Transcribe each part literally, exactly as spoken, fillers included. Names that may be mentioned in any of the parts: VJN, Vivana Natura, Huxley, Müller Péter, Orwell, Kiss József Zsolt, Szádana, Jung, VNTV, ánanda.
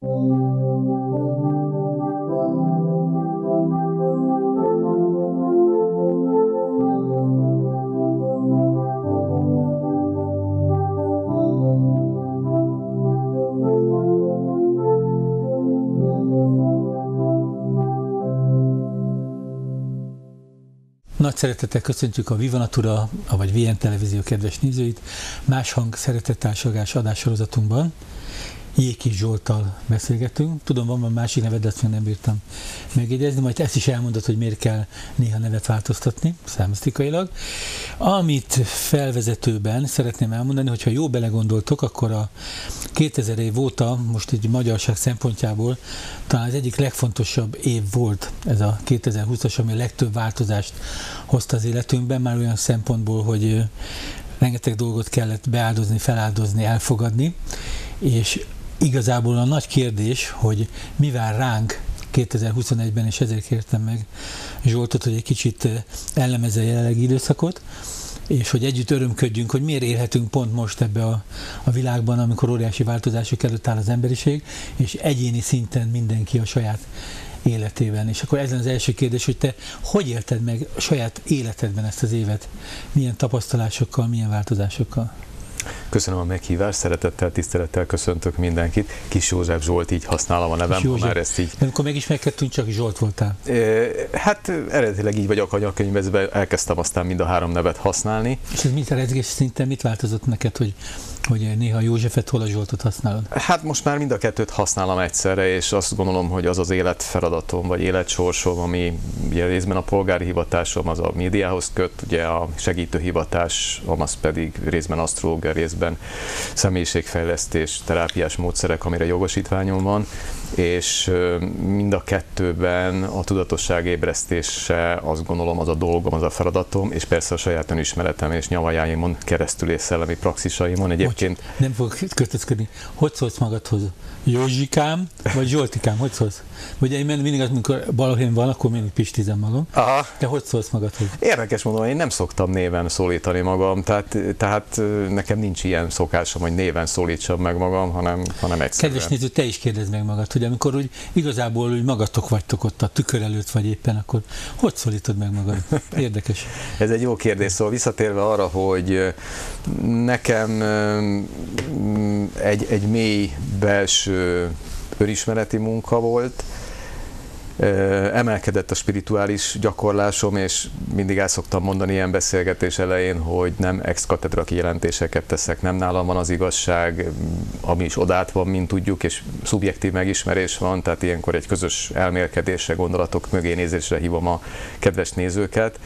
Nagy szeretettel köszöntjük a Vivana Natura, vagy vé jé en televízió kedves nézőit más hang szeretettársalgás adássorozatunkban. Kiss Zsolttal beszélgetünk. Tudom, van már másik nevedet, mert nem bírtam megjegyezni, majd ezt is elmondod, hogy miért kell néha nevet változtatni, számisztikailag. Amit felvezetőben szeretném elmondani, hogyha jó belegondoltok, akkor a kétezer év óta, most így magyarság szempontjából talán az egyik legfontosabb év volt ez a kétezer-húszas, ami a legtöbb változást hozta az életünkben, már olyan szempontból, hogy rengeteg dolgot kellett beáldozni, feláldozni, elfogadni, és igazából a nagy kérdés, hogy mi vár ránk kétezer-huszonegyben, és ezért kértem meg Zsoltot, hogy egy kicsit elemezze a jelenlegi időszakot, és hogy együtt örömködjünk, hogy miért élhetünk pont most ebbe a, a világban, amikor óriási változások előtt áll az emberiség, és egyéni szinten mindenki a saját életében. És akkor ez az első kérdés, hogy te hogy élted meg a saját életedben ezt az évet? Milyen tapasztalásokkal, milyen változásokkal? Köszönöm a meghívást, szeretettel, tisztelettel köszöntök mindenkit. Kiss József Zsolt, így használom a nevem, ha már ezt így... Amikor megismerkedtünk, csak Zsolt voltál. E, hát eredetileg így vagyok, anyakönyvben elkezdtem aztán mind a három nevet használni. És ez mint a rezgés szinten mit változott neked, hogy, hogy néha Józsefet, hol a Zsoltot használod? Hát most már mind a kettőt használom egyszerre, és azt gondolom, hogy az az életfeladatom, vagy életsorsom, ami ugye részben a polgári hivatásom, az a médiához köt, ugye a segítő hivatásom, az pedig részben asztrológia, részben személyiségfejlesztés, terápiás módszerek, amire jogosítványom van, és mind a kettőben a tudatosság ébresztése, azt gondolom, az a dolgom, az a feladatom, és persze a saját önismeretem és nyavajáimon keresztül és szellemi praxisaimon egyébként. Bocs, nem fogok kötözködni. Hogy szólsz magadhoz? Józsikám, vagy Zsoltikám? Hogy szólsz? Ugye én mindig, amikor balhén van, akkor mindig pistizem magam. Aha. Te hogy szólsz magadhoz? Érdekes mondom, én nem szoktam néven szólítani magam, tehát, tehát nekem nincs ilyen szokásom, hogy néven szólítsam meg magam, hanem, hanem egyszerűen. Kedves néző, te is kérdezd meg magad, hogy amikor úgy igazából úgy magatok vagytok ott a tükör előtt, vagy éppen, akkor hogy szólítod meg magad? Érdekes. Ez egy jó kérdés. Szóval visszatérve arra, hogy nekem egy, egy mély belső önismereti munka volt, emelkedett a spirituális gyakorlásom, és mindig el szoktam mondani ilyen beszélgetés elején, hogy nem ex-katedra kijelentéseket teszek, nem nálam van az igazság, ami is odát van, mint tudjuk, és szubjektív megismerés van, tehát ilyenkor egy közös elmélkedésre, gondolatok mögé nézésre hívom a kedves nézőket,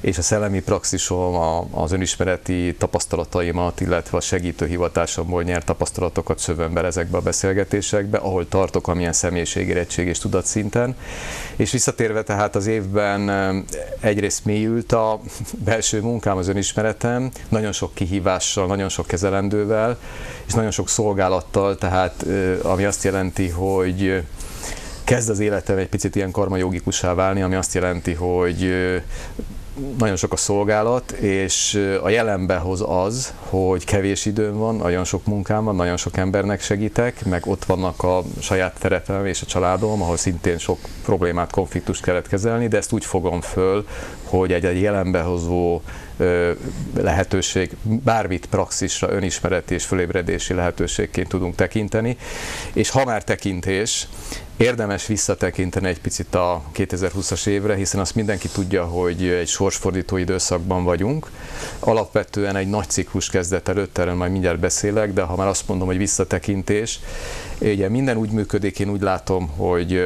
és a szellemi praxisom, az önismereti tapasztalataimat, illetve a segítő hivatásomból nyert tapasztalatokat szövöm be ezekbe a beszélgetésekbe, ahol tartok, amilyen személyiségérettség és tudatszinten. És visszatérve tehát az évben egyrészt mélyült a belső munkám, az önismeretem, nagyon sok kihívással, nagyon sok kezelendővel, és nagyon sok szolgálattal, tehát ami azt jelenti, hogy kezd az életem egy picit ilyen karmajogikussá válni, ami azt jelenti, hogy nagyon sok a szolgálat, és a jelenbe hoz az, hogy kevés időm van, nagyon sok munkám van, nagyon sok embernek segítek, meg ott vannak a saját terepem és a családom, ahol szintén sok problémát, konfliktust kellett kezelni, de ezt úgy fogom föl, hogy egy, egy jelenbe hozó lehetőség, bármit praxisra, önismereti és fölébredési lehetőségként tudunk tekinteni, és ha már tekintés, érdemes visszatekinteni egy picit a kétezer-húszas évre, hiszen azt mindenki tudja, hogy egy sorsfordító időszakban vagyunk. Alapvetően egy nagy ciklus kezdett előtt, erről majd mindjárt beszélek, de ha már azt mondom, hogy visszatekintés, ugye minden úgy működik, én úgy látom, hogy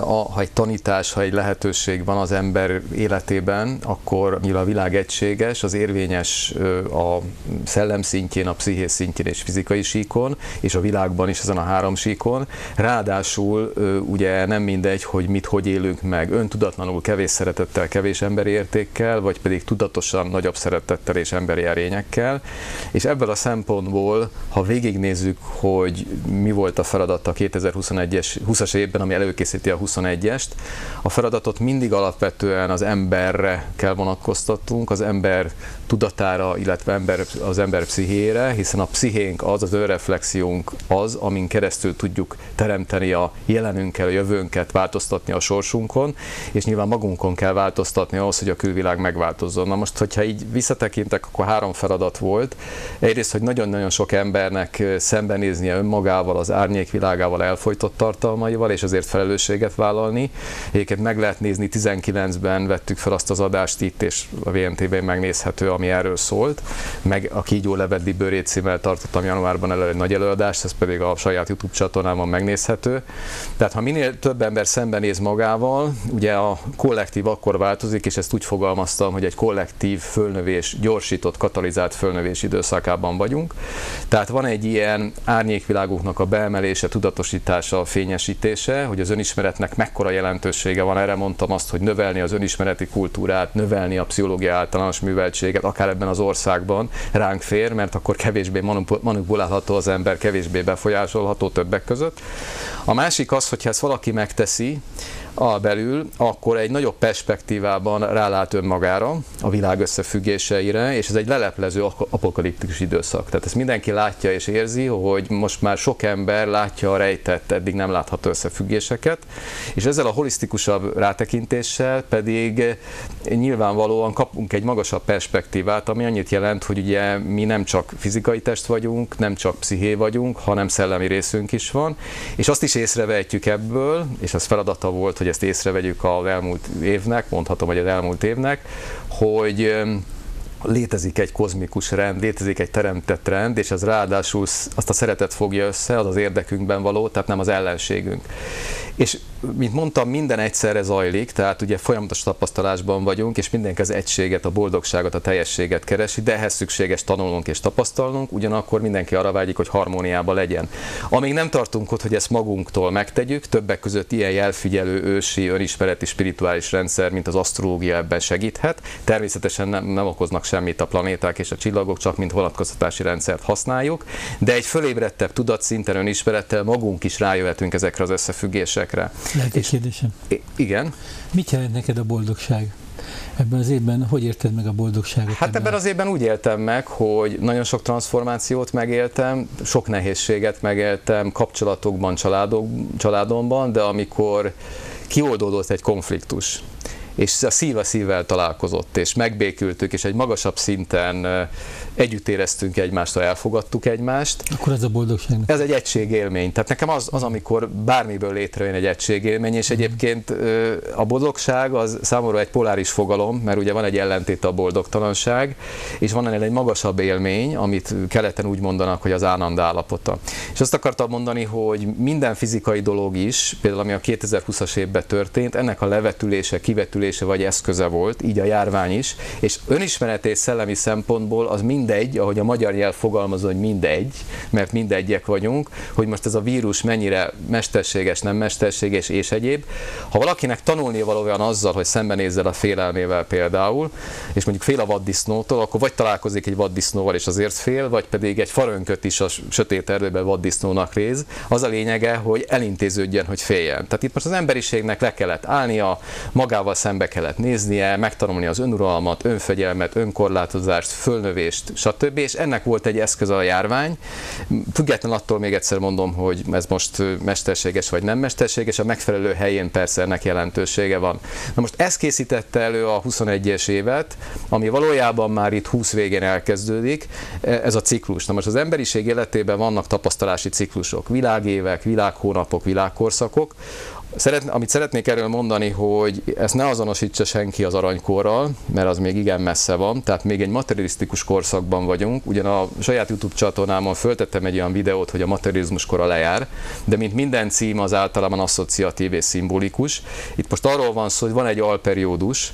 ha egy tanítás, ha egy lehetőség van az ember életében, akkor nyilván a világ egységes, az érvényes a szellem szintjén, a pszichés szintjén és fizikai síkon, és a világban is ezen a három síkon. Ráadásul ugye nem mindegy, hogy mit, hogy élünk meg, öntudatlanul, kevés szeretettel, kevés emberi értékkel, vagy pedig tudatosan, nagyobb szeretettel és emberi erényekkel. És ebből a szempontból, ha végignézzük, hogy mi volt a feladat a kétezer-huszonegyes, húszas évben, ami előkészített készíti a huszonegyest. A feladatot mindig alapvetően az emberre kell vonatkoztatnunk, az ember tudatára, illetve ember, az ember pszichéjére, hiszen a pszichénk az, az önreflexiónk az, amin keresztül tudjuk teremteni a jelenünkkel, a jövőnket, változtatni a sorsunkon, és nyilván magunkon kell változtatni ahhoz, hogy a külvilág megváltozzon. Na most, hogyha így visszatekintek, akkor három feladat volt. Egyrészt, hogy nagyon-nagyon sok embernek szembenéznie önmagával, az árnyékvilágával, elfojtott tartalmaival, és azért felelősséget vállalni. Egyébként meg lehet nézni, tizenkilencben vettük fel azt az adást itt, és a vé en té-ben megnézhető, ami erről szólt. Meg a Kígyó levedli bőrét címmel tartottam januárban elő egy nagy előadást, ez pedig a saját YouTube csatornámon megnézhető. Tehát ha minél több ember szembenéz magával, ugye a kollektív akkor változik, és ezt úgy fogalmaztam, hogy egy kollektív fölnövés, gyorsított, katalizált fölnövés időszakában vagyunk. Tehát van egy ilyen árnyékvilágunknak a beemelése, tudatosítása, fényesítése, hogy az önismeretnek mekkora jelentősége van. Erre mondtam azt, hogy növelni az önismereti kultúrát, növelni a pszichológia általános műveltséget, akár ebben az országban ránk fér, mert akkor kevésbé manipulálható az ember, kevésbé befolyásolható többek között. A másik az, hogyha ezt valaki megteszi albelül, akkor egy nagyobb perspektívában rálát önmagára, a világ összefüggéseire, és ez egy leleplező apokaliptikus időszak. Tehát ezt mindenki látja és érzi, hogy most már sok ember látja a rejtett, eddig nem látható összefüggéseket, és ezzel a holisztikusabb rátekintéssel pedig nyilvánvalóan kapunk egy magasabb perspektívát, ami annyit jelent, hogy ugye mi nem csak fizikai test vagyunk, nem csak psziché vagyunk, hanem szellemi részünk is van, és azt is észrevehetjük ebből, és az feladata volt, hogy ezt észrevegyük az elmúlt évnek, mondhatom, hogy az elmúlt évnek, hogy létezik egy kozmikus rend, létezik egy teremtett rend, és az ráadásul azt a szeretet fogja össze, az az érdekünkben való, tehát nem az ellenségünk. És mint mondtam, minden egyszerre zajlik, tehát ugye folyamatos tapasztalásban vagyunk, és mindenki az egységet, a boldogságot, a teljességet keresi, de ehhez szükséges tanulnunk és tapasztalnunk, ugyanakkor mindenki arra vágyik, hogy harmóniában legyen. Amíg nem tartunk ott, hogy ezt magunktól megtegyük, többek között ilyen jelfigyelő, ősi, önismereti, spirituális rendszer, mint az asztrológia ebben segíthet. Természetesen nem, nem okoznak semmit a planéták és a csillagok, csak mint vonatkoztatási rendszert használjuk, de egy fölébredtebb tudatszinten, önismerettel magunk is rájöhetünk ezekre az összefüggésekre. Lehet egy kérdésem? Igen. Mit jelent neked a boldogság? Ebben az évben hogy érted meg a boldogságot? Hát ebben az évben úgy éltem meg, hogy nagyon sok transformációt megéltem, sok nehézséget megéltem kapcsolatokban, családok, családomban, de amikor kioldódott egy konfliktus, és a szív a szívvel találkozott, és megbékültük, és egy magasabb szinten együtt éreztünk egymást, ha elfogadtuk egymást. Akkor ez a boldogság. Ez egy egységélmény. Tehát nekem az, az amikor bármiből létrejön egy egységélmény, és egyébként a boldogság az számomra egy poláris fogalom, mert ugye van egy ellentét a boldogtalanság, és van ennél egy magasabb élmény, amit keleten úgy mondanak, hogy az ánanda állapota. És azt akartam mondani, hogy minden fizikai dolog is, például ami a kétezer-huszas évben történt, ennek a levetülése, kivetülése, vagy eszköze volt, így a járvány is, és önismeret és szellemi szempontból az mindegy, ahogy a magyar jel fogalmaz, hogy mindegy, mert mindegyek vagyunk, hogy most ez a vírus mennyire mesterséges, nem mesterséges és egyéb. Ha valakinek tanulnia valójában azzal, hogy szembenézzel a félelmével például, és mondjuk fél a vaddisznótól, akkor vagy találkozik egy vaddisznóval és azért fél, vagy pedig egy farönköt is a sötét erdőben vaddisznónak réz. Az a lényege, hogy elintéződjön, hogy féljen. Tehát itt most az emberiségnek le kellett állnia, magával szemben be kellett néznie, megtanulni az önuralmat, önfegyelmet, önkorlátozást, fölnövést, stb. És ennek volt egy eszköze a járvány. Független attól még egyszer mondom, hogy ez most mesterséges vagy nem mesterséges, a megfelelő helyén persze ennek jelentősége van. Na most ez készítette elő a huszonegyes évet, ami valójában már itt húsz végén elkezdődik, ez a ciklus. Na most az emberiség életében vannak tapasztalási ciklusok, világévek, világhónapok, világkorszakok. Szeretn- amit szeretnék erről mondani, hogy ezt ne azonosítsa senki az aranykorral, mert az még igen messze van, tehát még egy materialisztikus korszakban vagyunk. Ugyan a saját YouTube csatornámon föltettem egy olyan videót, hogy a materializmus kora lejár, de mint minden cím, az általában asszociatív és szimbolikus. Itt most arról van szó, hogy van egy alperiódus,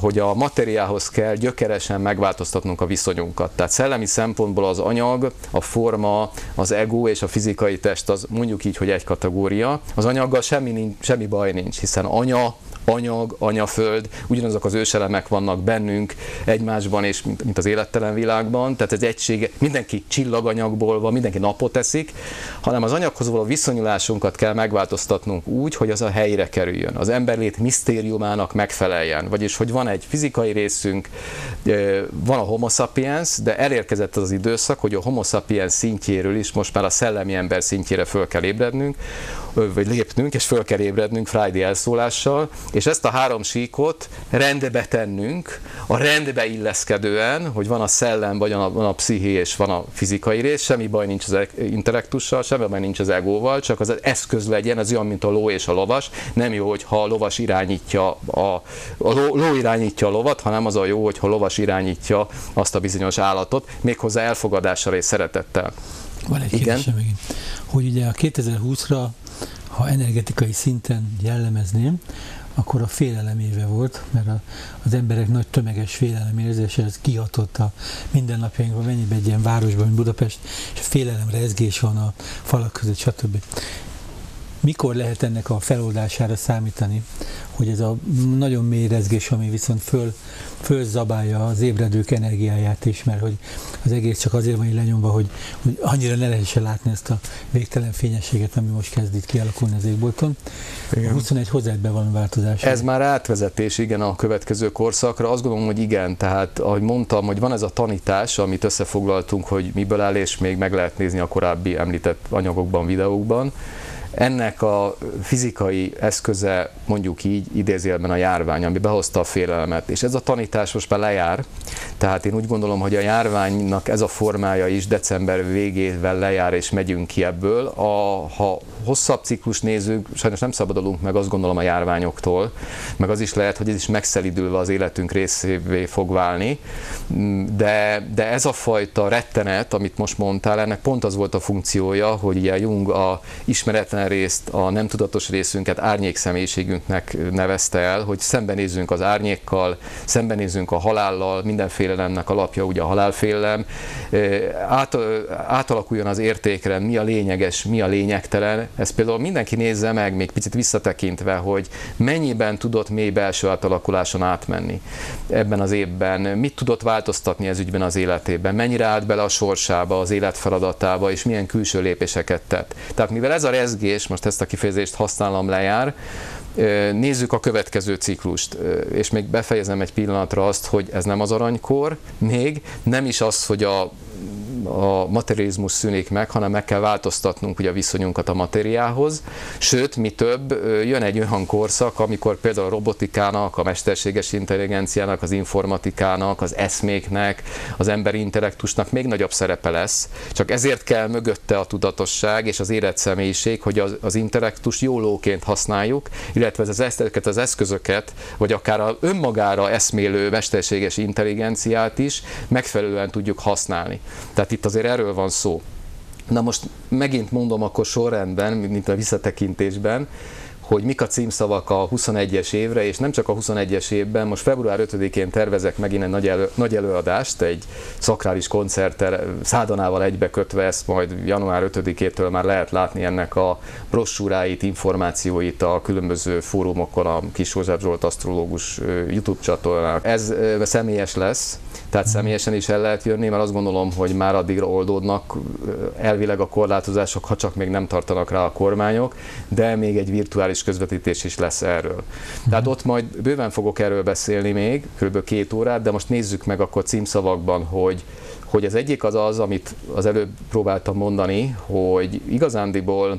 hogy a materiához kell gyökeresen megváltoztatnunk a viszonyunkat. Tehát szellemi szempontból az anyag, a forma, az ego és a fizikai test, az mondjuk így, hogy egy kategória. Az anyaggal semmi, semmi baj nincs, hiszen anya, anyag, anyaföld, ugyanazok az őselemek vannak bennünk egymásban, és mint, mint az élettelen világban, tehát ez egysége, mindenki csillaganyagból van, mindenki napot eszik, hanem az anyaghoz való viszonyulásunkat kell megváltoztatnunk úgy, hogy az a helyre kerüljön, az emberlét misztériumának megfeleljen, vagyis hogy van egy fizikai részünk, van a homo sapiens, de elérkezett az az időszak, hogy a homo sapiens szintjéről is most már a szellemi ember szintjére föl kell ébrednünk, vagy lépnünk, és föl kell ébrednünk Friday elszólással, és ezt a három síkot rendbe tennünk, a rendbe illeszkedően, hogy van a szellem, vagy a, van a psziché, és van a fizikai rész, semmi baj nincs az intellektussal, semmi baj nincs az egóval, csak az eszköz legyen, az olyan, mint a ló és a lovas, nem jó, hogyha a lovas irányítja, a, a ló, ló irányítja a lovat, hanem az a jó, hogyha a lovas irányítja azt a bizonyos állatot, méghozzá elfogadással és szeretettel. Van egy kérdésem megint, hogy ugye a kétezer-húszra, ha energetikai szinten jellemezném, akkor a félelem éve volt, mert a, az emberek nagy tömeges félelem érzése, ez kihatott a mindennapjainkban, mennyiben egy ilyen városban, mint Budapest, és a félelem rezgés van a falak között, stb. Mikor lehet ennek a feloldására számítani, hogy ez a nagyon mély rezgés, ami viszont föl, fölzabálja az ébredők energiáját is, mert hogy az egész csak azért van így lenyomva, hogy, hogy annyira ne lehessen látni ezt a végtelen fényességet, ami most kezd itt kialakulni az égbolton. Igen. huszonegy hozzájában van változás. Ez már átvezetés, igen, a következő korszakra. Azt gondolom, hogy igen, tehát ahogy mondtam, hogy van ez a tanítás, amit összefoglaltunk, hogy miből áll, és még meg lehet nézni a korábbi említett anyagokban, videókban. Ennek a fizikai eszköze, mondjuk így, idézőjelben a járvány, ami behozta a félelmet, és ez a tanítás most már lejár, tehát én úgy gondolom, hogy a járványnak ez a formája is december végével lejár, és megyünk ki ebből. A, ha hosszabb ciklus nézünk, sajnos nem szabadulunk meg, azt gondolom, a járványoktól, meg az is lehet, hogy ez is megszelidülve az életünk részévé fog válni, de, de ez a fajta rettenet, amit most mondtál, ennek pont az volt a funkciója, hogy ugye Jung a ismeretlen részt, a nem tudatos részünket árnyékszemélyiségünknek nevezte el, hogy szembenézzünk az árnyékkal, szembenézzünk a halállal, minden félelemnek alapja ugye a halálfélelem, át, átalakuljon az értékre, mi a lényeges, mi a lényegtelen. Ezt például mindenki nézze meg, még picit visszatekintve, hogy mennyiben tudott mély belső átalakuláson átmenni ebben az évben, mit tudott változtatni ez ügyben az életében, mennyire állt bele a sorsába, az élet feladatába, és milyen külső lépéseket tett. Tehát mivel ez a rezgés, és most ezt a kifejezést használom, lejár, nézzük a következő ciklust, és még befejezem egy pillanatra azt, hogy ez nem az aranykor, még nem is az, hogy a a materializmus szűnik meg, hanem meg kell változtatnunk ugye a viszonyunkat a matériához. Sőt, mi több, jön egy olyan korszak, amikor például a robotikának, a mesterséges intelligenciának, az informatikának, az eszméknek, az emberi intellektusnak még nagyobb szerepe lesz. Csak ezért kell mögötte a tudatosság és az érett személyiség, hogy az, az intellektus jólóként használjuk, illetve ezeket az eszközöket, vagy akár a önmagára eszmélő mesterséges intelligenciát is megfelelően tudjuk használni. Tehát itt azért erről van szó. Na most megint mondom akkor sorrendben, mint a visszatekintésben, hogy mik a címszavak a huszonegyes évre, és nem csak a huszonegyes évben, most február ötödikén tervezek megint egy nagy, elő, nagy előadást, egy szakrális koncerttel, Szádanával egybekötve, ezt majd január ötödikétől már lehet látni ennek a brossúráit, információit a különböző fórumokon, a Kiss József Zsolt asztrológus YouTube csatornán. Ez személyes lesz, tehát személyesen is el lehet jönni, mert azt gondolom, hogy már addigra oldódnak elvileg a korlátozások, ha csak még nem tartanak rá a kormányok, de még egy virtuális közvetítés is lesz erről. Tehát ott majd bőven fogok erről beszélni még, kb. két órát, de most nézzük meg akkor címszavakban, hogy, hogy az egyik az az, amit az előbb próbáltam mondani, hogy igazándiból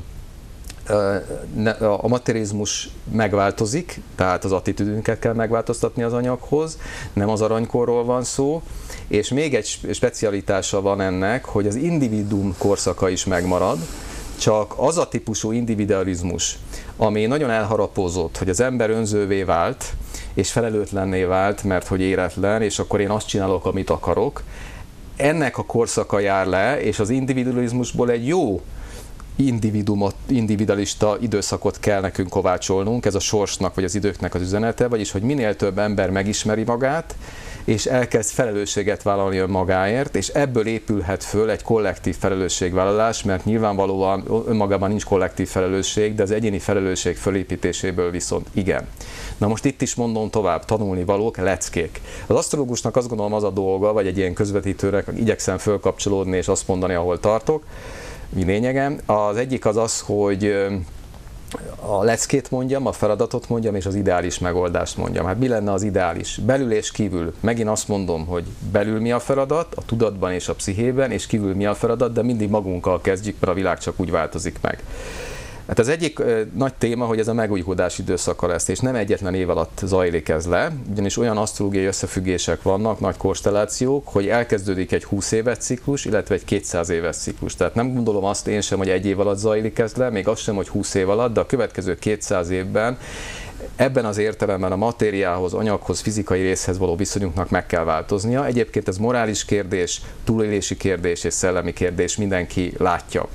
a materializmus megváltozik, tehát az attitűdünket kell megváltoztatni az anyaghoz, nem az aranykorról van szó, és még egy specialitása van ennek, hogy az individuum korszaka is megmarad, csak az a típusú individualizmus, ami nagyon elharapózott, hogy az ember önzővé vált, és felelőtlenné vált, mert hogy éretlen, és akkor én azt csinálok, amit akarok. Ennek a korszaka jár le, és az individualizmusból egy jó individualista időszakot kell nekünk kovácsolnunk, ez a sorsnak vagy az időknek az üzenete, vagyis hogy minél több ember megismeri magát, és elkezd felelősséget vállalni önmagáért, és ebből épülhet föl egy kollektív felelősségvállalás, mert nyilvánvalóan önmagában nincs kollektív felelősség, de az egyéni felelősség fölépítéséből viszont igen. Na most itt is mondom tovább, tanulni valók, leckék. Az asztrológusnak azt gondolom az a dolga, vagy egy ilyen közvetítőnek, igyekszem fölkapcsolódni és azt mondani, ahol tartok, mi lényegem. Az egyik az az, hogy a leckét mondjam, a feladatot mondjam, és az ideális megoldást mondjam. Hát mi lenne az ideális? Belül és kívül. Megint azt mondom, hogy belül mi a feladat, a tudatban és a pszichében, és kívül mi a feladat, de mindig magunkkal kezdjük, mert a világ csak úgy változik meg. Hát az egyik nagy téma, hogy ez a megújulás időszaka lesz, és nem egyetlen év alatt zajlik ez le, ugyanis olyan asztrológiai összefüggések vannak, nagy konstellációk, hogy elkezdődik egy húsz éves ciklus, illetve egy kétszáz éves ciklus. Tehát nem gondolom azt én sem, hogy egy év alatt zajlik ez le, még azt sem, hogy húsz év alatt, de a következő kétszáz évben ebben az értelemben a matériához, anyaghoz, fizikai részhez való viszonyunknak meg kell változnia. Egyébként ez morális kérdés, túlélési kérdés és szellemi kérdés, mindenki látja.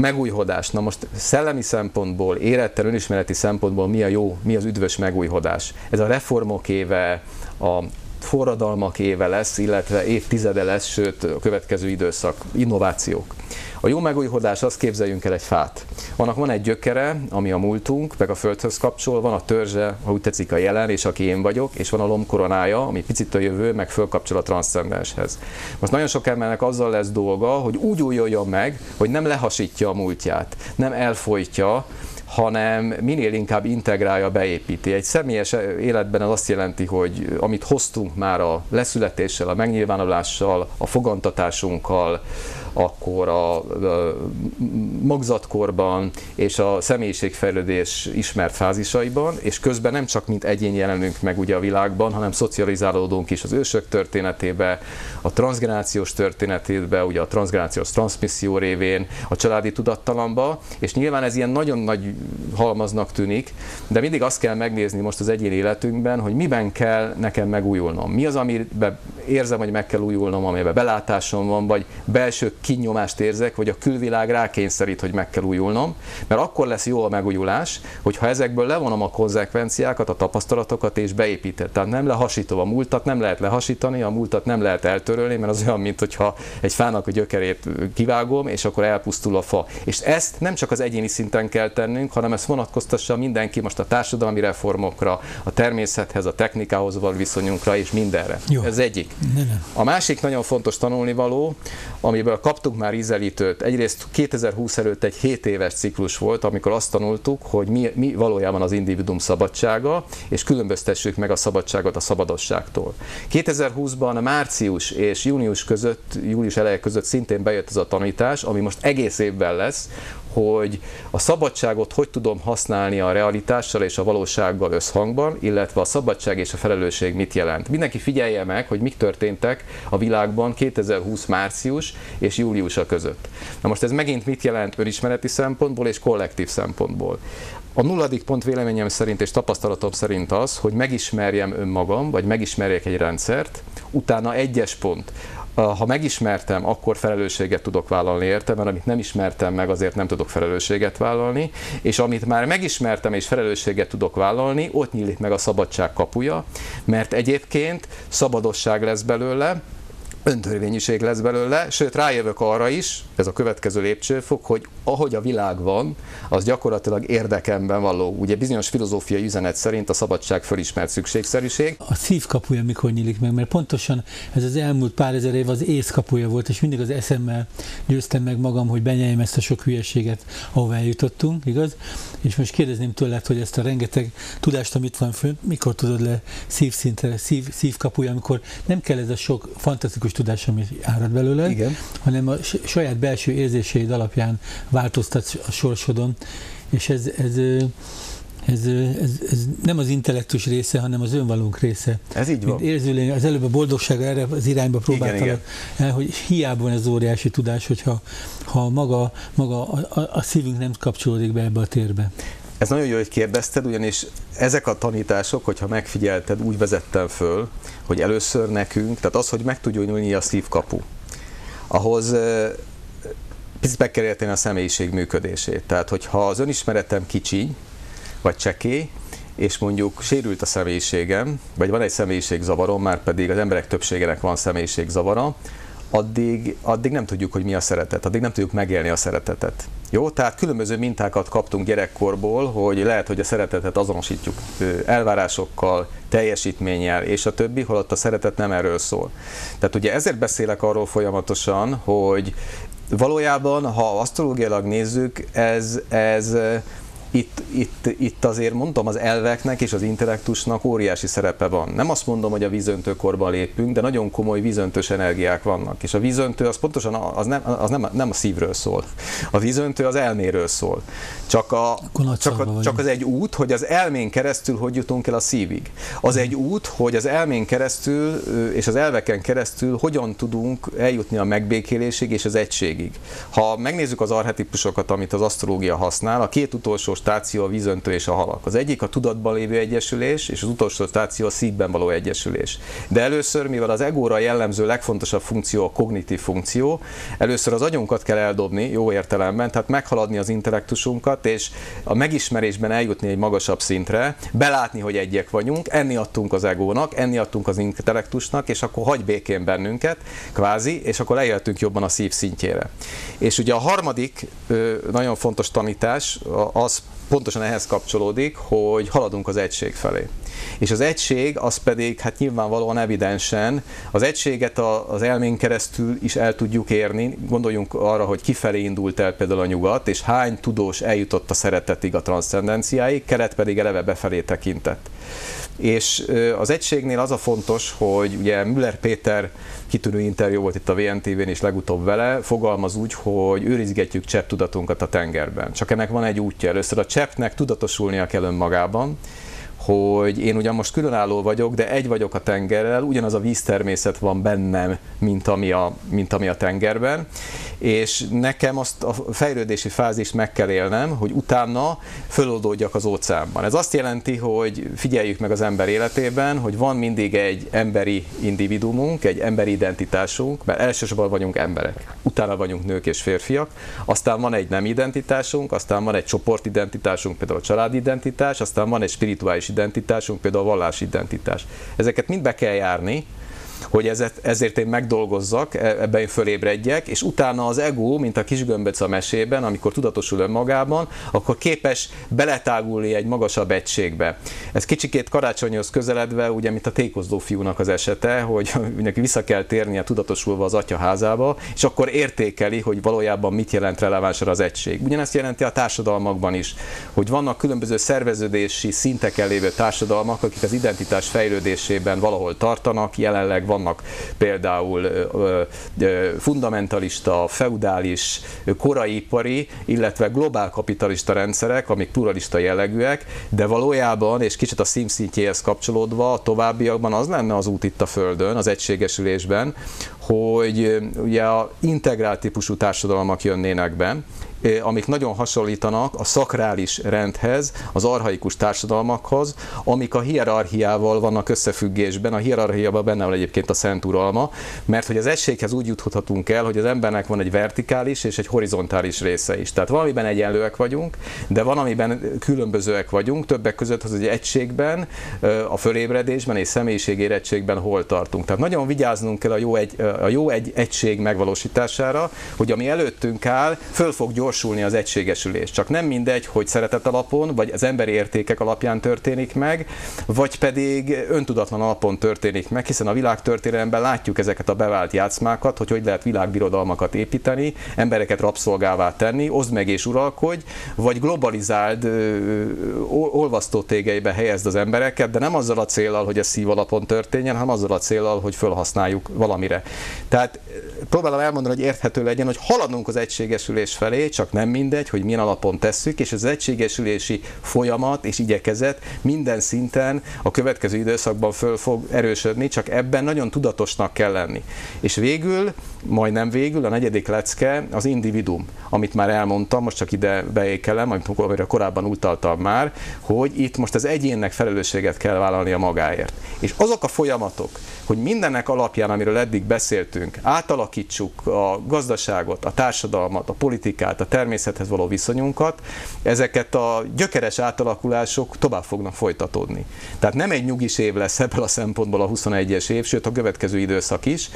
Megújhodás. Na most szellemi szempontból, érettel, önismereti szempontból mi a jó, mi az üdvös megújhodás? Ez a reformok éve, a forradalmak éve lesz, illetve évtizede lesz, sőt a következő időszak, innovációk. A jó megújhodás, azt képzeljünk el egy fát. Annak van egy gyökere, ami a múltunk, meg a földhöz kapcsol, van a törzse, ha úgy tetszik a jelen, és aki én vagyok, és van a lombkoronája, ami picit a jövő, meg fölkapcsol a transzcendenshez. Most nagyon sok embernek azzal lesz dolga, hogy úgy újuljon meg, hogy nem lehasítja a múltját, nem elfojtja, hanem minél inkább integrálja, beépíti. Egy személyes életben az azt jelenti, hogy amit hoztunk már a leszületéssel, a megnyilvánulással, a fogantatásunkkal, akkor a magzatkorban és a személyiségfejlődés ismert fázisaiban, és közben nem csak mint egyén jelenünk meg ugye a világban, hanem szocializálódunk is az ősök történetébe, a transzgenerációs történetébe, ugye a transzgenerációs transmisszió révén, a családi tudattalanba, és nyilván ez ilyen nagyon nagy halmaznak tűnik, de mindig azt kell megnézni most az egyéni életünkben, hogy miben kell nekem megújulnom. Mi az, amiben érzem, hogy meg kell újulnom, amiben belátásom van, vagy belső kinyomást érzek, vagy a külvilág rákényszerít, hogy meg kell újulnom, mert akkor lesz jó a megújulás, hogyha ezekből levonom a konzekvenciákat, a tapasztalatokat és beépíted. Tehát nem lehasítom a múltat, nem lehet lehasítani, a múltat nem lehet eltörölni, mert az olyan, mint hogyha egy fának a gyökerét kivágom, és akkor elpusztul a fa. És ezt nem csak az egyéni szinten kell tennünk, hanem ezt vonatkoztassa mindenki most a társadalmi reformokra, a természethez, a technikához való viszonyunkra és mindenre. Jó. Ez egyik. Ne, ne. A másik nagyon fontos tanulnivaló, amiből kaptuk már ízelítőt. Egyrészt kétezer-húsz előtt egy hét éves ciklus volt, amikor azt tanultuk, hogy mi, mi valójában az individuum szabadsága, és különböztessük meg a szabadságot a szabadosságtól. kétezer-húszban március és június között, július eleje között szintén bejött az a tanítás, ami most egész évben lesz, hogy a szabadságot hogy tudom használni a realitással és a valósággal összhangban, illetve a szabadság és a felelősség mit jelent. Mindenki figyelje meg, hogy mik történtek a világban kétezer-húsz március és júliusa között. Na most ez megint mit jelent önismereti szempontból és kollektív szempontból. A nulladik pont véleményem szerint és tapasztalatom szerint az, hogy megismerjem önmagam, vagy megismerjek egy rendszert, utána egyes pont. Ha megismertem, akkor felelősséget tudok vállalni érte, mert amit nem ismertem meg, azért nem tudok felelősséget vállalni, és amit már megismertem és felelősséget tudok vállalni, ott nyílik meg a szabadság kapuja, mert egyébként szabadosság lesz belőle, öntörvényiség lesz belőle, sőt rájövök arra is, ez a következő lépcsőfok, hogy ahogy a világ van, az gyakorlatilag érdekemben való. Ugye bizonyos filozófiai üzenet szerint a szabadság fölismert szükségszerűség. A szív kapuja mikor nyílik meg, mert pontosan ez az elmúlt pár ezer év az ész kapuja volt, és mindig az eszemmel győztem meg magam, hogy benyeljem ezt a sok hülyeséget, ahová eljutottunk, igaz? És most kérdezném tőled, hogy ezt a rengeteg tudást, amit van fönt, mikor tudod le szívszintre, szív, szívkapuja, amikor nem kell ez a sok fantasztikus tudás, ami árad belőle, igen, hanem a saját belső érzéseid alapján változtatsz a sorsodon, és ez, ez, ez, ez, ez nem az intellektus része, hanem az önvalónk része. Ez így van. Érzőlény, az előbb a boldogság erre az irányba próbáltalak el, hogy hiába van ez óriási tudás, hogyha ha maga, maga a, a, a szívünk nem kapcsolódik be ebbe a térbe. Ez nagyon jó, hogy kérdezted, ugyanis ezek a tanítások, hogyha megfigyelted, úgy vezettem föl, hogy először nekünk, tehát az, hogy meg tudjon nyílni a szívkapu, ahhoz picit meg kell érteni a személyiség működését. Tehát, hogyha az önismeretem kicsi, vagy csekély, és mondjuk sérült a személyiségem, vagy van egy személyiségzavarom, már pedig az emberek többségének van személyiségzavara, addig, addig nem tudjuk, hogy mi a szeretet, addig nem tudjuk megélni a szeretetet. Jó? Tehát különböző mintákat kaptunk gyerekkorból, hogy lehet, hogy a szeretetet azonosítjuk elvárásokkal, teljesítménnyel és a többi, holott a szeretet nem erről szól. Tehát ugye ezért beszélek arról folyamatosan, hogy valójában, ha asztrológiailag nézzük, ez... ez Itt, itt, itt azért mondtam, az elveknek és az intellektusnak óriási szerepe van. Nem azt mondom, hogy a vízöntőkorban lépünk, de nagyon komoly vízöntős energiák vannak. És a vízöntő az pontosan az nem, az nem, nem a szívről szól. A vízöntő az elméről szól. Csak, a, csak, a, csak az egy út, hogy az elmén keresztül hogy jutunk el a szívig. Az egy út, hogy az elmén keresztül és az elveken keresztül hogyan tudunk eljutni a megbékélésig és az egységig. Ha megnézzük az archetipusokat, amit az asztrológia használ, a két utolsó stáció a vízöntő és a halak. Az egyik a tudatban lévő egyesülés, és az utolsó stáció a szívben való egyesülés. De először, mivel az egóra jellemző legfontosabb funkció a kognitív funkció, először az agyunkat kell eldobni, jó értelemben, tehát meghaladni az intellektusunkat, és a megismerésben eljutni egy magasabb szintre, belátni, hogy egyek vagyunk, enni adtunk az egónak, enni adtunk az intellektusnak, és akkor hagy békén bennünket, kvázi, és akkor lejöttünk jobban a szív szintjére. És ugye a harmadik nagyon fontos tanítás az, pontosan ehhez kapcsolódik, hogy haladunk az egység felé. És az egység, az pedig, hát nyilvánvalóan evidensen, az egységet az elmén keresztül is el tudjuk érni. Gondoljunk arra, hogy kifelé indult el például a nyugat, és hány tudós eljutott a szeretetig, a transzcendenciáig, kelet pedig eleve befelé tekintett. És az egységnél az a fontos, hogy ugye Müller Péter kitűnő interjú volt itt a vé en té vén és legutóbb vele, fogalmaz úgy, hogy őrizgetjük csepptudatunkat a tengerben. Csak ennek van egy útja. Először a cseppnek tudatosulnia kell önmagában, hogy én ugyan most különálló vagyok, de egy vagyok a tengerrel, ugyanaz a víztermészet van bennem, mint ami a, mint ami a tengerben, és nekem azt a fejlődési fázist meg kell élnem, hogy utána föloldódjak az óceánban. Ez azt jelenti, hogy figyeljük meg az ember életében, hogy van mindig egy emberi individumunk, egy emberi identitásunk, mert elsősorban vagyunk emberek, utána vagyunk nők és férfiak, aztán van egy nem identitásunk, aztán van egy csoportidentitásunk, például a családidentitás, aztán van egy spirituális identitásunk, például a vallási identitás. Ezeket mind be kell járni, hogy ezért én megdolgozzak, ebben én fölébredjek, és utána az ego, mint a kis gömböc a mesében, amikor tudatosul önmagában, akkor képes beletágulni egy magasabb egységbe. Ez kicsikét karácsonyhoz közeledve, ugye, mint a tékozló fiúnak az esete, hogy neki vissza kell térnie tudatosulva az atyaházába, és akkor értékeli, hogy valójában mit jelent relevánsan az egység. Ugyanezt jelenti a társadalmakban is, hogy vannak különböző szerveződési szinteken lévő társadalmak, akik az identitás fejlődésében valahol tartanak, jelenleg vannak például ö, ö, fundamentalista, feudális, koraipari, illetve globálkapitalista rendszerek, amik pluralista jellegűek, de valójában, és kicsit a színszintjéhez kapcsolódva, a továbbiakban az lenne az út itt a Földön, az egységesülésben, hogy ugye a integrált típusú társadalmak jönnének be, amik nagyon hasonlítanak a szakrális rendhez, az archaikus társadalmakhoz, amik a hierarchiával vannak összefüggésben, a hierarchiában benne van egyébként a szent uralma, mert hogy az egységhez úgy juthatunk el, hogy az embernek van egy vertikális és egy horizontális része is. Tehát valamiben egyenlőek vagyunk, de van, amiben különbözőek vagyunk, többek között az, hogy egységben, a fölébredésben és személyiségérettségben hol tartunk. Tehát nagyon vigyáznunk kell a jó, egy, a jó egy, egység megvalósítására, hogy ami előttünk áll, föl fog gyorsulni az egységesülés. Csak nem mindegy, hogy szeretet alapon, vagy az emberi értékek alapján történik meg, vagy pedig öntudatlan alapon történik meg, hiszen a világtörténelemben látjuk ezeket a bevált játszmákat, hogy hogy lehet világbirodalmakat építeni, embereket rabszolgává tenni, oszd meg és uralkodj, vagy globalizáld, olvasztó tégelybe helyezd az embereket, de nem azzal a céllal, hogy ez szív alapon történjen, hanem azzal a céllal, hogy felhasználjuk valamire. Tehát próbálom elmondani, hogy érthető legyen, hogy haladunk az egységesülés felé, csak nem mindegy, hogy milyen alapon tesszük, és az egységesülési folyamat és igyekezet minden szinten a következő időszakban föl fog erősödni, csak ebben nagyon tudatosnak kell lenni. És végül, majdnem végül, a negyedik lecke az individum, amit már elmondtam, most csak ide beékelem, amire korábban utaltam már, hogy itt most az egyénnek felelősséget kell vállalnia magáért. És azok a folyamatok, hogy mindennek alapján, amiről eddig beszéltünk, át átalakítsuk a gazdaságot, a társadalmat, a politikát, a természethez való viszonyunkat, ezeket a gyökeres átalakulások tovább fognak folytatódni. Tehát nem egy nyugis év lesz ebből a szempontból a huszonegyes év, sőt a következő időszak is.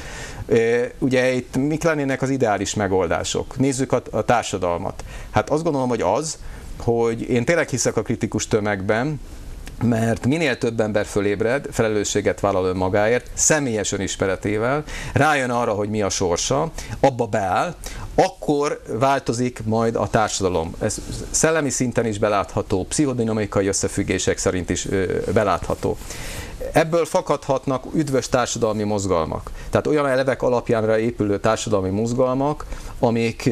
Ugye itt mik lennének az ideális megoldások? Nézzük a, a társadalmat. Hát azt gondolom, hogy az, hogy én tényleg hiszek a kritikus tömegben, mert minél több ember fölébred, felelősséget vállal önmagáért, személyes önismeretével, rájön arra, hogy mi a sorsa, abba beáll, akkor változik majd a társadalom. Ez szellemi szinten is belátható, pszichodinamikai összefüggések szerint is belátható. Ebből fakadhatnak üdvös társadalmi mozgalmak. Tehát olyan elvek alapjánra épülő társadalmi mozgalmak, amik,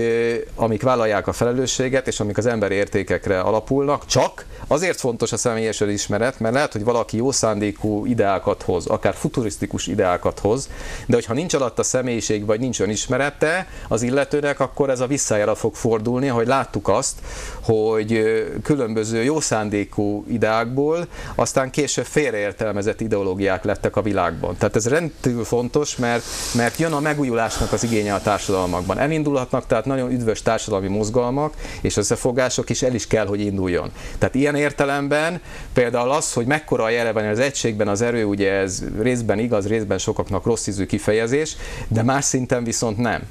amik vállalják a felelősséget, és amik az emberi értékekre alapulnak. Csak azért fontos a személyes önismeret, mert lehet, hogy valaki jó szándékú ideákat hoz, akár futurisztikus ideákat hoz, de hogyha nincs alatt a személyiség, vagy nincs önismerete az illetőnek, akkor ez a visszájára fog fordulni, ahogy láttuk azt, hogy különböző jó szándékú ideákból aztán később félreértelmezett ideológiák lettek a világban. Tehát ez rendkívül fontos, mert, mert jön a megújulásnak az igénye a társadalmakban. Elindulhatnak tehát nagyon üdvös társadalmi mozgalmak, és összefogások is el is kell, hogy induljon. Tehát ilyen értelemben például az, hogy mekkora a jeleven az egységben az erő, ugye ez részben igaz, részben sokaknak rossz ízű kifejezés, de más szinten viszont nem.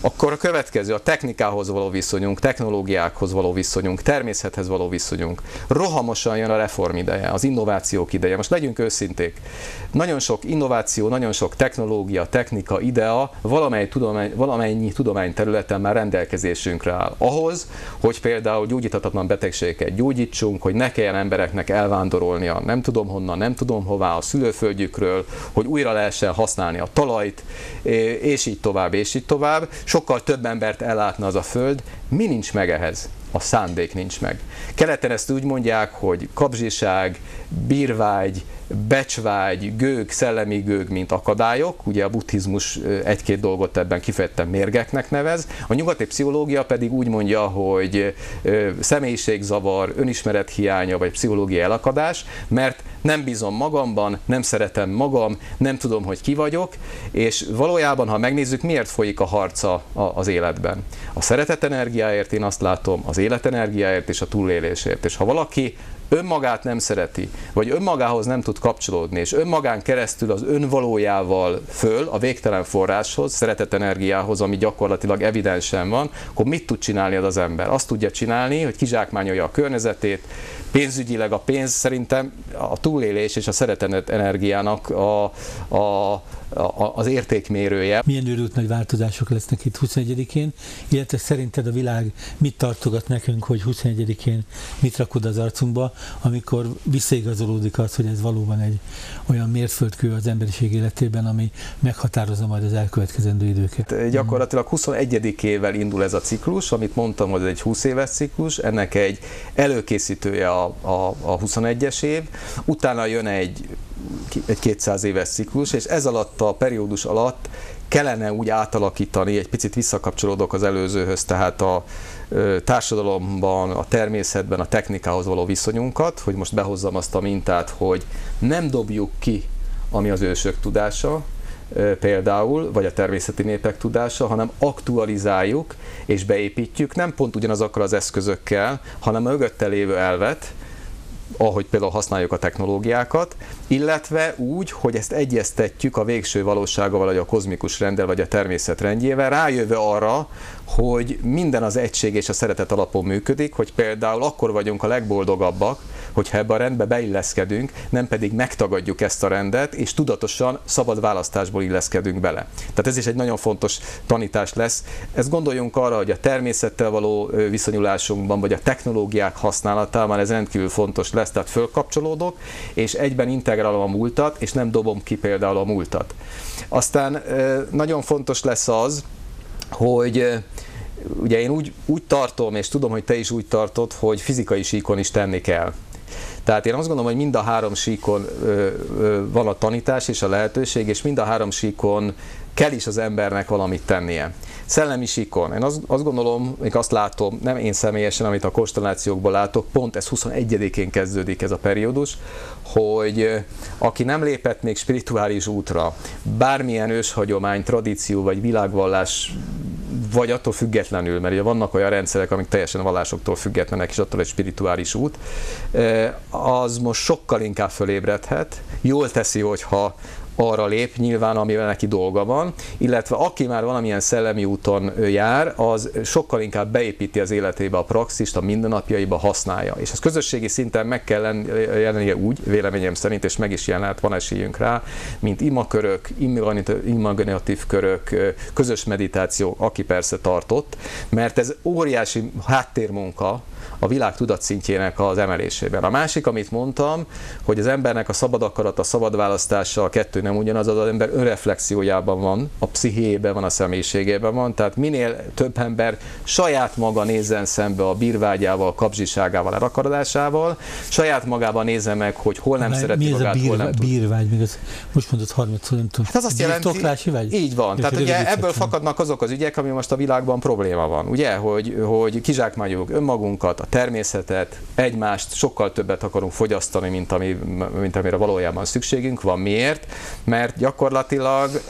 Akkor a következő, a technikához való viszonyunk, technológiákhoz való viszonyunk, természethez való viszonyunk. Rohamosan jön a reform ideje, az innovációk ideje. Most legyünk őszinték. Nagyon sok innováció, nagyon sok technológia, technika, idea, valamely tudomány, valamennyi tudományterületen már rendelkezésünkre áll. Ahhoz, hogy például gyógyíthatatlan betegségeket gyógyítsunk, hogy ne kelljen embereknek elvándorolnia, nem tudom honnan, nem tudom hová, a szülőföldjükről, hogy újra lehessen használni a talajt, és így tovább, és így tovább. Sokkal több embert ellátna az a föld, mi nincs meg ehhez? A szándék nincs meg. Keleten ezt úgy mondják, hogy kapzsiság, bírvágy, becsvágy, gőg, szellemi gőg, mint akadályok. Ugye a buddhizmus egy-két dolgot ebben kifejezetten mérgeknek nevez. A nyugati pszichológia pedig úgy mondja, hogy személyiségzavar, önismeret hiánya vagy pszichológiai elakadás, mert nem bízom magamban, nem szeretem magam, nem tudom, hogy ki vagyok, és valójában, ha megnézzük, miért folyik a harca az életben. A szeretet energiáért én azt látom, az élet energiáért és a túlélésért. És ha valaki önmagát nem szereti, vagy önmagához nem tud kapcsolódni, és önmagán keresztül az önvalójával föl, a végtelen forráshoz, szeretet energiához, ami gyakorlatilag evidensen van, akkor mit tud csinálni az az ember? Azt tudja csinálni, hogy kizsákmányolja a környezetét, pénzügyileg a pénz szerintem a túlélés és a szeretet energiának a, a az értékmérője. Milyen őrült nagy változások lesznek itt huszonegyedikén, illetve szerinted a világ mit tartogat nekünk, hogy huszonegyedikén mit rakod az arcunkba, amikor visszaigazolódik az, hogy ez valóban egy olyan mérföldkő az emberiség életében, ami meghatározza majd az elkövetkezendő időket. Gyakorlatilag huszonegyedik évvel indul ez a ciklus, amit mondtam, hogy ez egy húsz éves ciklus, ennek egy előkészítője a, a, a huszonegyes év, utána jön egy egy kétszáz éves ciklus, és ez alatt a periódus alatt kellene úgy átalakítani, egy picit visszakapcsolódok az előzőhöz, tehát a társadalomban, a természetben, a technikához való viszonyunkat, hogy most behozzam azt a mintát, hogy nem dobjuk ki, ami az ősök tudása, például, vagy a természeti népek tudása, hanem aktualizáljuk és beépítjük, nem pont ugyanazokkal az eszközökkel, hanem a mögötte lévő elvet, ahogy például használjuk a technológiákat, illetve úgy, hogy ezt egyeztetjük a végső valóságával, vagy a kozmikus rendel, vagy a természet rendjével, rájövő arra, hogy minden az egység és a szeretet alapon működik, hogy például akkor vagyunk a legboldogabbak, hogyha ebbe a rendbe beilleszkedünk, nem pedig megtagadjuk ezt a rendet, és tudatosan szabad választásból illeszkedünk bele. Tehát ez is egy nagyon fontos tanítás lesz. Ezt gondoljunk arra, hogy a természettel való viszonyulásunkban, vagy a technológiák használatában ez rendkívül fontos lesz, tehát fölkapcsolódok, és egyben integrálom a múltat, és nem dobom ki például a múltat. Aztán nagyon fontos lesz az, hogy ugye én úgy, úgy tartom, és tudom, hogy te is úgy tartod, hogy fizikai síkon is tenni kell. Tehát én azt gondolom, hogy mind a három síkon ö, ö, van a tanítás és a lehetőség, és mind a három síkon kell is az embernek valamit tennie. Szellemi síkon. Én azt, azt gondolom, még azt látom, nem én személyesen, amit a konstellációkban látok, pont ez huszonegyedikén kezdődik ez a periódus, hogy aki nem lépett még spirituális útra, bármilyen őshagyomány, tradíció vagy világvallás, vagy attól függetlenül, mert ugye vannak olyan rendszerek, amik teljesen vallásoktól függetlenek, és attól egy spirituális út, az most sokkal inkább fölébredhet, jól teszi, hogyha arra lép, nyilván amivel neki dolga van, illetve aki már valamilyen szellemi úton jár, az sokkal inkább beépíti az életébe a praxist, a mindennapjaiba használja. És ez közösségi szinten meg kell jelennie úgy, véleményem szerint, és meg is jelenhet, van esélyünk rá, mint imakörök, imaginatív körök, közös meditáció, aki persze tartott, mert ez óriási háttérmunka a világ tudatszintjének az emelésében. A másik, amit mondtam, hogy az embernek a szabad akarata, a szabad választása, a kettő nem ugyanaz, az az ember önreflexiójában van, a pszichéjében van, a személyiségében van, tehát minél több ember saját maga nézzen szembe a bírvágyával, a kapzsiságával, a rakaradásával, saját magában nézze meg, hogy hol nem Már szereti magát, bírvágy, hol nem tud. Bírvágy, még az, most mondod harmincszor, nem tudom. Hát az azt jelenti, vagy? Így van, tehát ugye ebből fakadnak azok az ügyek, ami most a világban probléma van, ugye, hogy, hogy kizsákmányoljuk önmagunkat, a természetet, egymást, sokkal többet akarunk fogyasztani, mint, ami, mint amire valójában szükségünk van. Miért? Mert gyakorlatilag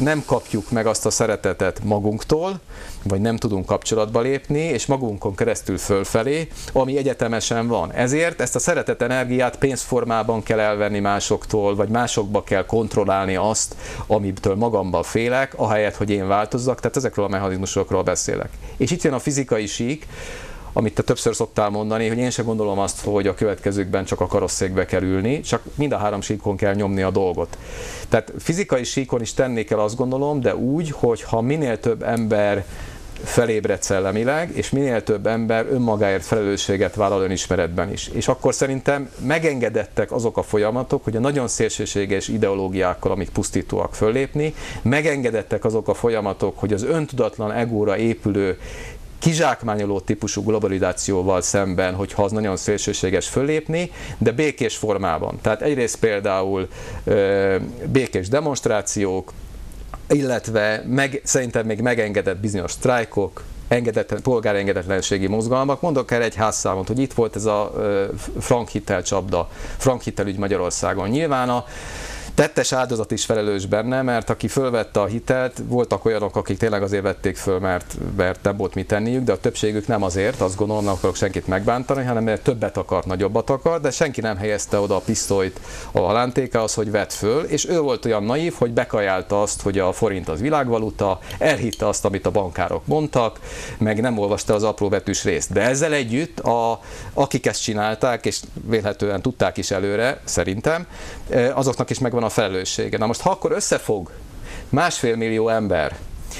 nem kapjuk meg azt a szeretetet magunktól, vagy nem tudunk kapcsolatba lépni, és magunkon keresztül fölfelé, ami egyetemesen van. Ezért ezt a szeretet energiát pénzformában kell elvenni másoktól, vagy másokba kell kontrollálni azt, amitől magamban félek, ahelyett, hogy én változzak, tehát ezekről a mechanizmusokról beszélek. És itt jön a fizikai sík, amit te többször szoktál mondani, hogy én sem gondolom azt, hogy a következőkben csak a karosszékbe kell ülni, csak mind a három síkon kell nyomni a dolgot. Tehát fizikai síkon is tenni kell, azt gondolom, de úgy, hogy ha minél több ember felébred szellemileg, és minél több ember önmagáért felelősséget vállal önismeretben is. És akkor szerintem megengedettek azok a folyamatok, hogy a nagyon szélsőséges ideológiákkal, amik pusztítóak, föllépni, megengedettek azok a folyamatok, hogy az öntudatlan egóra épülő kizsákmányoló típusú globalizációval szemben, hogyha az nagyon szélsőséges, föllépni, de békés formában. Tehát egyrészt például ö, békés demonstrációk, illetve meg, szerintem még megengedett bizonyos sztrájkok, engedetlen, polgári engedetlenségi mozgalmak. Mondok el egy házszámot, hogy itt volt ez a Frank-hitel csapda, Frank-hitel ügy Magyarországon. Nyilván a tettes áldozat is felelős benne, mert aki fölvette a hitelt, voltak olyanok, akik tényleg azért vették föl, mert, mert nem volt mit tenniük, de a többségük nem azért, azt gondolom, nem akarok senkit megbántani, hanem mert többet akart, nagyobbat akart, de senki nem helyezte oda a pisztolyt a halántékához, hogy vett föl, és ő volt olyan naív, hogy bekajálta azt, hogy a forint az világvaluta, elhitte azt, amit a bankárok mondtak, meg nem olvasta az apró betűs részt. De ezzel együtt, a, akik ezt csinálták, és vélhetően tudták is előre, szerintem, azoknak is megvan a felelőssége. Na most, ha akkor összefog másfél millió ember,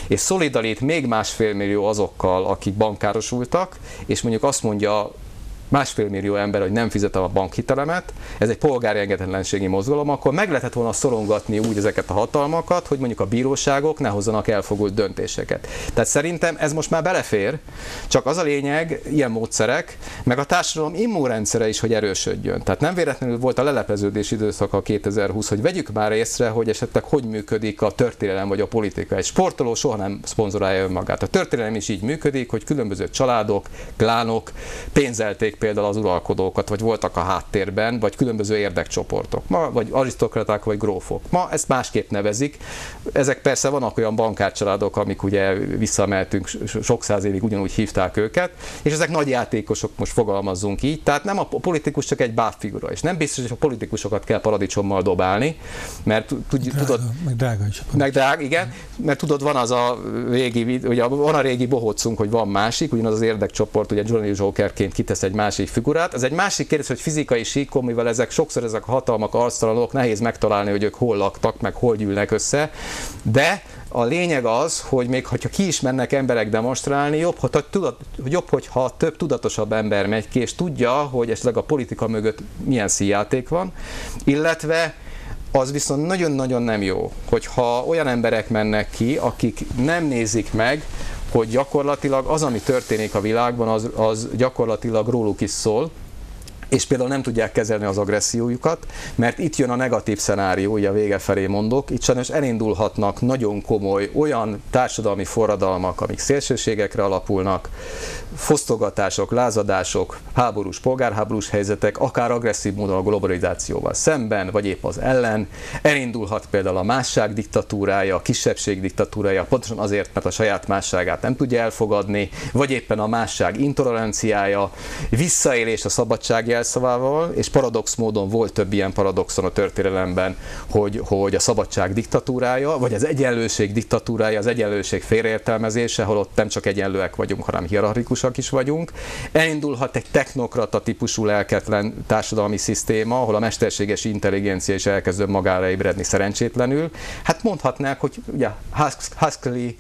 és szolidarít még másfél millió azokkal, akik bankárosultak, és mondjuk azt mondja másfél millió ember, hogy nem fizetem a bankhitelemet, ez egy polgári engedetlenségi mozgalom, akkor meg lehetett volna szorongatni úgy ezeket a hatalmakat, hogy mondjuk a bíróságok ne hozzanak elfogult döntéseket. Tehát szerintem ez most már belefér, csak az a lényeg, ilyen módszerek, meg a társadalom immunrendszere is, hogy erősödjön. Tehát nem véletlenül volt a lelepleződés időszaka a kétezer-húsz, hogy vegyük már észre, hogy esetleg hogy működik a történelem vagy a politika. Egy sportoló soha nem szponzorálja önmagát. A történelem is így működik, hogy különböző családok, klánok pénzelték például az uralkodókat, vagy voltak a háttérben, vagy különböző érdekcsoportok, ma, vagy arisztokraták, vagy grófok. Ma ezt másképp nevezik. Ezek persze vannak olyan bankárcsaládok, amik ugye visszamehetünk, sok száz évig ugyanúgy hívták őket, és ezek nagy játékosok, most fogalmazzunk így, tehát nem a politikus csak egy bábfigura, és nem biztos, hogy a politikusokat kell paradicsommal dobálni, mert tudj, drága, tudod... Meg drága is. Meg drága, igen, mert tudod, van az a régi, ugye van a régi bohócunk, hogy van másik, ugyanaz az érdekcsoport, ugye Johnny Jokerként kitesz egy másik figurát. Ez egy másik kérdés, hogy fizikai síkon, mivel ezek sokszor ezek a hatalmak arctalanok, nehéz megtalálni, hogy ők hol laktak, meg hol gyűlnek össze, de a lényeg az, hogy még ha ki is mennek emberek demonstrálni, jobb, ha tudat, jobb, hogyha több tudatosabb ember megy ki, és tudja, hogy esetleg a politika mögött milyen színjáték van, illetve az viszont nagyon-nagyon nem jó, hogyha olyan emberek mennek ki, akik nem nézik meg, hogy gyakorlatilag az, ami történik a világban, az, az gyakorlatilag róluk is szól, és például nem tudják kezelni az agressziójukat, mert itt jön a negatív szenárió, ugye a vége felé mondok, itt sajnos elindulhatnak nagyon komoly olyan társadalmi forradalmak, amik szélsőségekre alapulnak, fosztogatások, lázadások, háborús, polgárháborús helyzetek, akár agresszív módon a globalizációval szemben, vagy épp az ellen. Elindulhat például a másság diktatúrája, a kisebbség diktatúrája, pontosan azért, mert a saját másságát nem tudja elfogadni, vagy éppen a másság intoleranciája, visszaélés a szabadság jelszavával, és paradox módon volt több ilyen paradoxon a történelemben, hogy, hogy a szabadság diktatúrája, vagy az egyenlőség diktatúrája, az egyenlőség félreértelmezése, holott nem csak egyenlőek vagyunk, hanem hierarchikusak is vagyunk. Elindulhat egy technokrata típusú lelketlen társadalmi szisztéma, ahol a mesterséges intelligencia is elkezd magára ébredni szerencsétlenül. Hát mondhatnák, hogy ugye Huxley,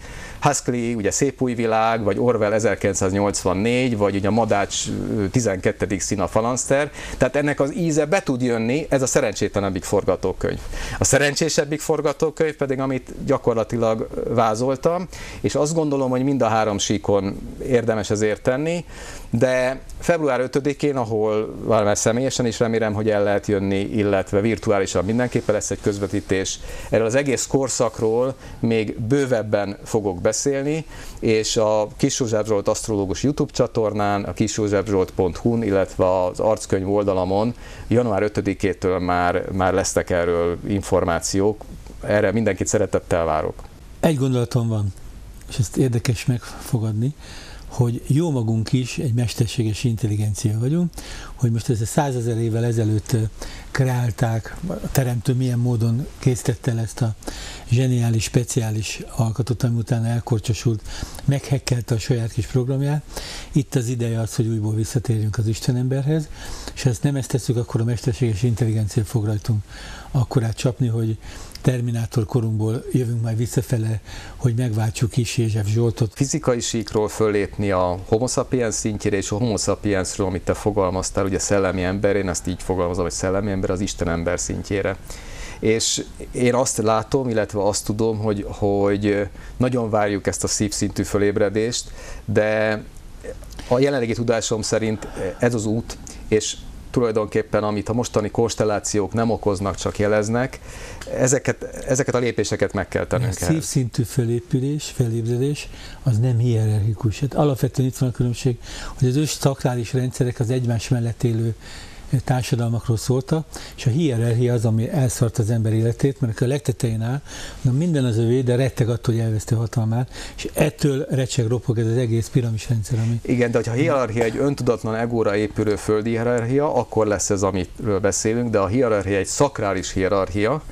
Huxley, ugye Szép új világ, vagy Orwell ezerkilencszáznyolcvannégy, vagy ugye a Madács tizenkettedik szín a falanszter, tehát ennek az íze be tud jönni, ez a szerencsétlenebbik forgatókönyv. A szerencsésebbik forgatókönyv pedig, amit gyakorlatilag vázoltam, és azt gondolom, hogy mind a három síkon érdemes ezért tenni, de február ötödikén, ahol valamely személyesen is remélem, hogy el lehet jönni, illetve virtuálisan mindenképpen lesz egy közvetítés. Erről az egész korszakról még bővebben fogok beszélni, és a Kiss József Zsolt asztrológus YouTube csatornán, a kiss józsef zsolt pont hu-n, illetve az arckönyv oldalamon január ötödikétől már, már lesznek erről információk. Erre mindenkit szeretettel várok. Egy gondolatom van, és ezt érdekes megfogadni, hogy jó magunk is egy mesterséges intelligencia vagyunk, hogy most ezt százezer évvel ezelőtt kreálták, a teremtő milyen módon készítette el ezt a zseniális, speciális alkatot, ami utána elkorcsosult, meghekkelte a saját kis programját. Itt az ideje az, hogy újból visszatérjünk az Istenemberhez, és ha ezt nem ezt tesszük, akkor a mesterséges intelligencia fog rajtunk akkorát csapni, hogy Terminátor korunkból jövünk majd visszafele, hogy megváltsuk Kiss József Zsoltot. Fizikai síkról föllépni a homo sapiens szintjére, és a homo sapiensről, amit te fogalmaztál, ugye szellemi ember, én ezt így fogalmazom, hogy szellemi ember az Isten ember szintjére. És én azt látom, illetve azt tudom, hogy, hogy nagyon várjuk ezt a szívszintű fölébredést, de a jelenlegi tudásom szerint ez az út, és tulajdonképpen, amit a mostani konstellációk nem okoznak, csak jeleznek, ezeket, ezeket a lépéseket meg kell tennünk. A szívszintű felépülés, felébredés, az nem hierarchikus. Hát alapvetően itt van a különbség, hogy az ősszakrális rendszerek az egymás mellett élő társadalmakról szólta, és a hierarchia az, ami elszart az ember életét, mert a legtetején áll, na minden az övé, de retteg attól, hogy elveszti hatalmát, és ettől recseg, ropog ez az egész piramis rendszer. Ami... Igen, de ha a hierarchia egy öntudatlan egóra épülő földi hierarchia, akkor lesz ez, amiről beszélünk, de a hierarchia egy szakrális hierarchia,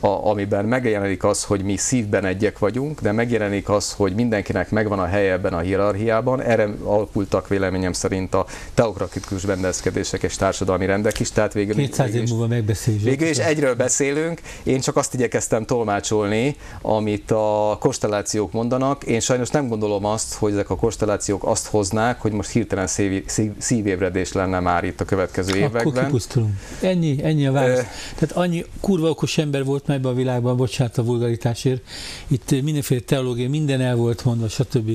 A, amiben megjelenik az, hogy mi szívben egyek vagyunk, de megjelenik az, hogy mindenkinek megvan a helye ebben a hierarchiában. Erre alapultak véleményem szerint a teokratikus rendezkedések és társadalmi rendek is. Tehát végül, kétszáz év múlva megbeszéljük. Végül is egyről beszélünk. Én csak azt igyekeztem tolmácsolni, amit a konstellációk mondanak. Én sajnos nem gondolom azt, hogy ezek a konstellációk azt hoznák, hogy most hirtelen szív, szív, szívébredés lenne már itt a következő Akkor években. Kipusztulunk. Ennyi, ennyi a válasz. Ö... Tehát annyi kurva okos ember volt ebben a világban, bocsánat a vulgaritásért, itt mindenféle teológia, minden el volt mondva, stb.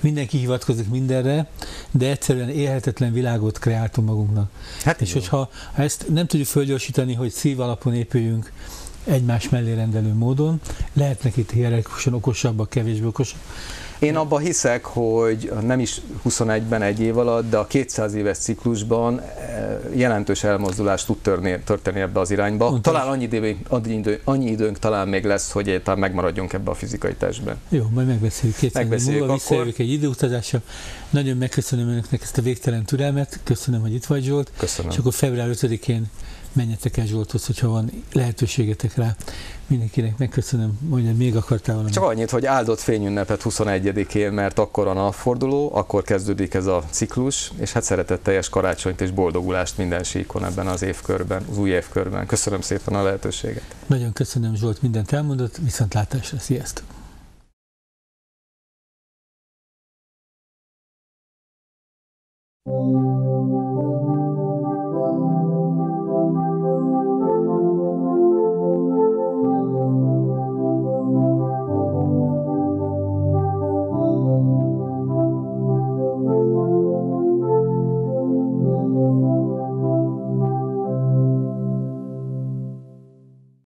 Mindenki hivatkozik mindenre, de egyszerűen élhetetlen világot kreáltunk magunknak. Hát és hogyha ezt nem tudjuk fölgyorsítani, hogy szív alapon épüljünk egymás mellé rendelő módon, lehetnek itt hierarchikusan okosabbak, kevésbé okosabbak. Én abban hiszek, hogy nem is huszonegyben egy év alatt, de a kétszáz éves ciklusban jelentős elmozdulás tud törni, történni ebbe az irányba. Untos. Talán annyi, idő, annyi, idő, annyi időnk talán még lesz, hogy egyáltalán megmaradjunk ebbe a fizikai testben. Jó, majd megbeszéljük kétszáz év múlva, visszajövök egy időutazásra. Nagyon megköszönöm önöknek ezt a végtelen türelmet, köszönöm, hogy itt vagy, Zsolt. Köszönöm. És akkor február ötödikén menjetek el Zsolthoz, hogyha van lehetőségetek rá. Mindenkinek megköszönöm, hogy még akartál valamit. Csak annyit, hogy áldott fényünnepet huszonegyedikén, mert akkor a napforduló, akkor kezdődik ez a ciklus, és hát szeretetteljes karácsonyt és boldogulást minden síkon ebben az évkörben, az új évkörben. Köszönöm szépen a lehetőséget. Nagyon köszönöm, Zsolt, mindent elmondott, viszontlátásra, sziasztok!